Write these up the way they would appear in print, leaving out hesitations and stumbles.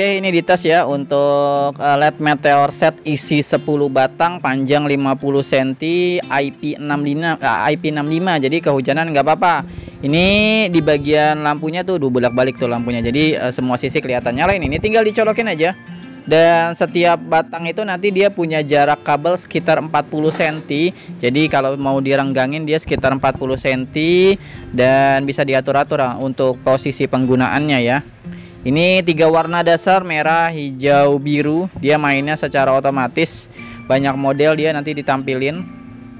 Oke, ini dites ya untuk LED Meteor set isi 10 batang, panjang 50 cm, IP65. Jadi kehujanan nggak apa-apa. Ini di bagian lampunya tuh bolak-balik tuh lampunya. Jadi semua sisi kelihatan nyalain. Ini tinggal dicolokin aja. Dan setiap batang itu nanti dia punya jarak kabel sekitar 40 cm. Jadi kalau mau direnggangin dia sekitar 40 cm. Dan bisa diatur-atur untuk posisi penggunaannya ya. Ini 3 warna dasar, merah, hijau, biru. Dia mainnya secara otomatis. Banyak model dia nanti ditampilin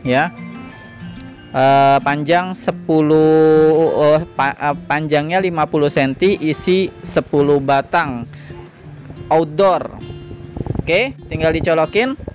ya. Panjang panjangnya 50 cm, isi 10 batang. Outdoor. Oke, tinggal dicolokin.